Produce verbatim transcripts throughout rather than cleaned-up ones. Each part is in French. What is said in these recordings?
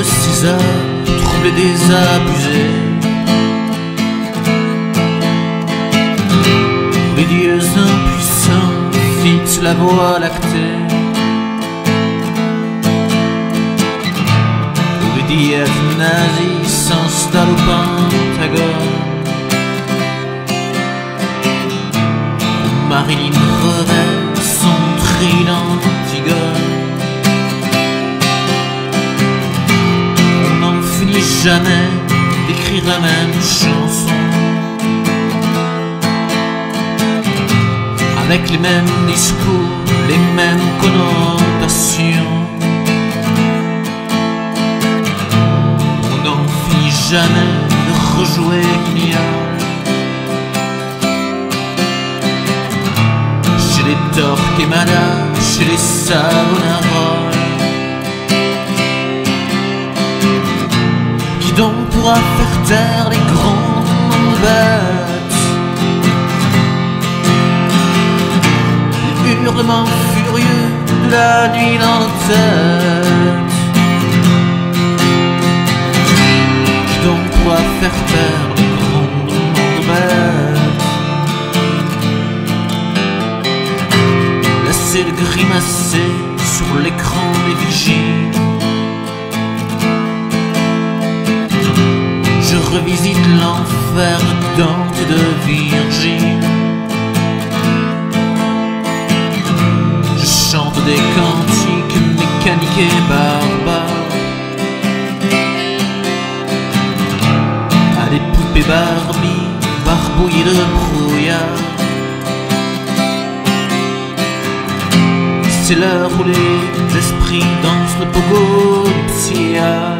de César, troublé des abusés. Les dieux impuissants fixent la voie lactée. Où les diètes nazis s'installent au Pentagone. Marilyn revêt son trident d'Antigone. On n'en finit jamais d'écrire la même chanson, avec les mêmes discours, les mêmes connotations. On n'en finit jamais de rejouer Guignol, chez les Torquemada, chez les Savonaroles. Qui donc pourra faire taire les grandes belles hurlements furieux de la nuit dans nos têtes? Qui donc pourra faire taire les grandes bêtes? Laisser le grimacer sur l'écran des vigiles. Je revisite l'enfer de Dante et de Virgile. Chante des cantiques mécaniques et barbares à des poupées Barbie barbouillées de brouillard. C'est l'heure où les esprits dansent le pogo nuptial,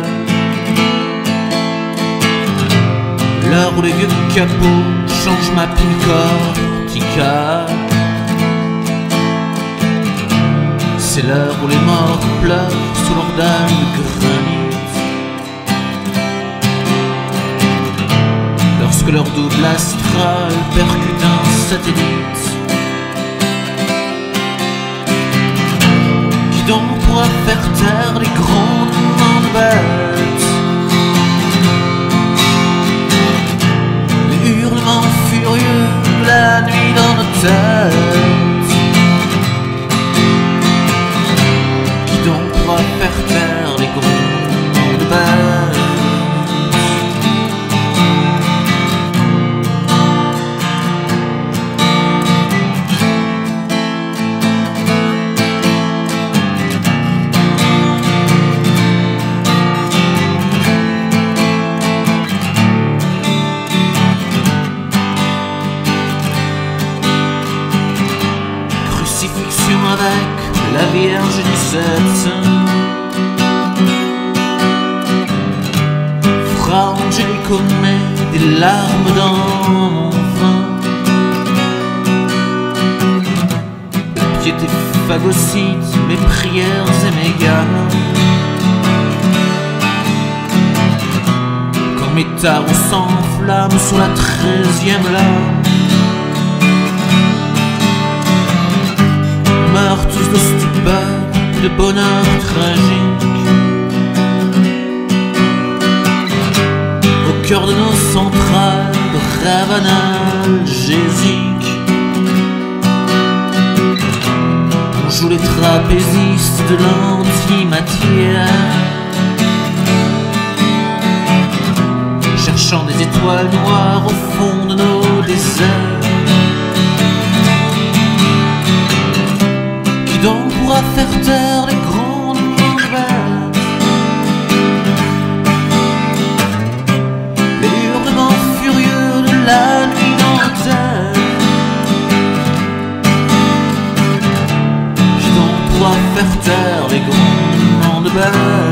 l'heure où les vieux capots changent ma pine corticale. C'est l'heure où les morts pleurent sous leurs dalles de granit, lorsque leur double astral percute un satellite. Qui donc pourra faire taire les grandes bêtes, les hurlements furieux de la nuit dans nos têtes? Faire taire les grandes bêtes. Crucifixion avec la Vierge du Septembre. Angélico met des larmes dans mon vin. Au pied des phagocytes, mes prières et mes gamins. Quand mes tarots s'enflamment sur la treizième larme, meurent tous de stupeur, de bonheur tragique. Cœur de nos centrales, de rêve analgésique. On joue les trapézistes de l'antimatière, cherchant des étoiles noires au fond de nos déserts. Qui donc pourra faire taire les grandes bêtes, la nuit dans nos têtes? Qui donc pourra faire taire les grandes bêtes?